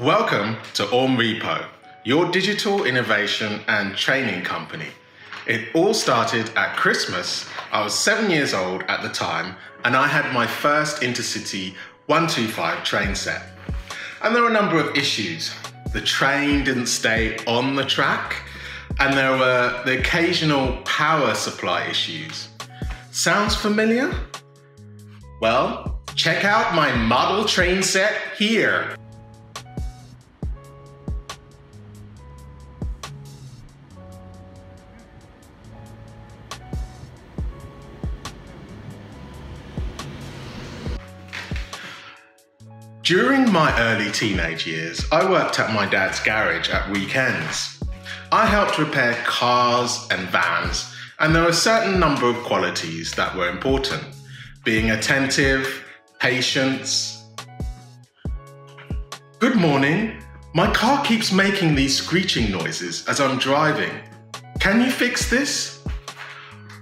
Welcome to Orm Repo, your digital innovation and training company. It all started at Christmas. I was 7 years old at the time, and I had my first Intercity 125 train set. And there were a number of issues. The train didn't stay on the track, and there were the occasional power supply issues. Sounds familiar? Well, check out my model train set here. During my early teenage years, I worked at my dad's garage at weekends. I helped repair cars and vans, and there were a certain number of qualities that were important. Being attentive, patience. Good morning. My car keeps making these screeching noises as I'm driving. Can you fix this?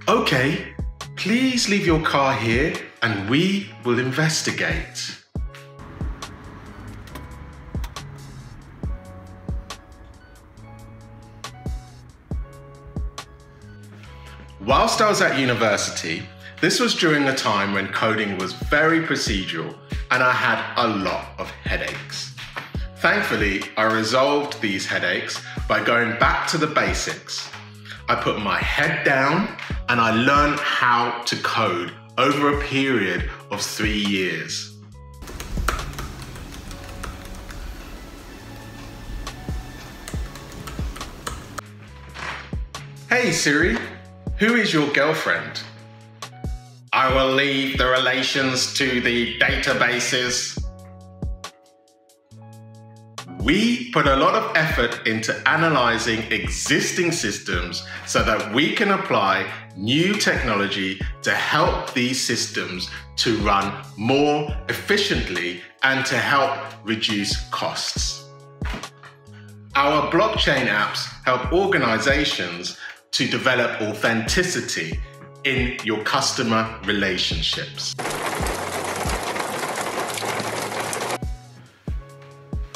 Okay, please leave your car here and we will investigate. Whilst I was at university, this was during a time when coding was very procedural and I had a lot of headaches. Thankfully, I resolved these headaches by going back to the basics. I put my head down and I learned how to code over a period of 3 years. Hey Siri, who is your girlfriend? I will leave the relations to the databases. We put a lot of effort into analyzing existing systems so that we can apply new technology to help these systems to run more efficiently and to help reduce costs. Our blockchain apps help organizations to develop authenticity in your customer relationships.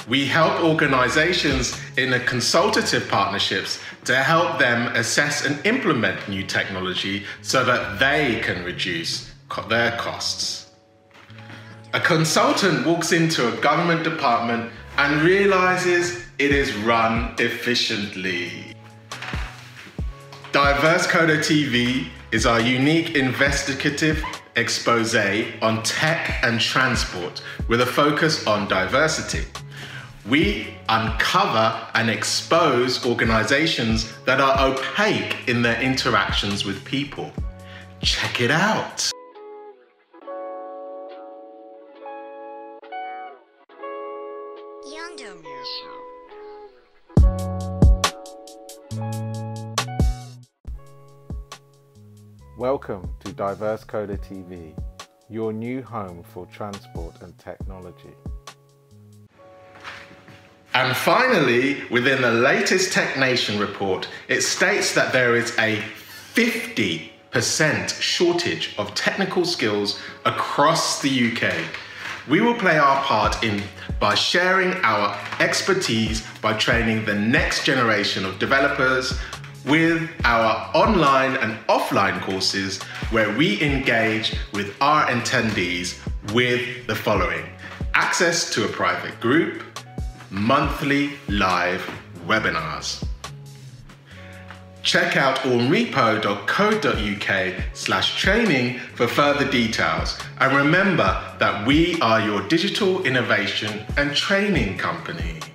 We help organizations in the consultative partnerships to help them assess and implement new technology so that they can reduce their costs. A consultant walks into a government department and realizes it is run efficiently. DiverseCoder TV is our unique investigative expose on tech and transport with a focus on diversity. We uncover and expose organizations that are opaque in their interactions with people. Check it out. Welcome to DiverseCoder TV, your new home for transport and technology. And finally, within the latest Tech Nation report, it states that there is a 50% shortage of technical skills across the UK. We will play our part by sharing our expertise by training the next generation of developers, with our online and offline courses where we engage with our attendees with the following: access to a private group, monthly live webinars. Check out ormrepo.co.uk/training for further details. And remember that we are your digital innovation and training company.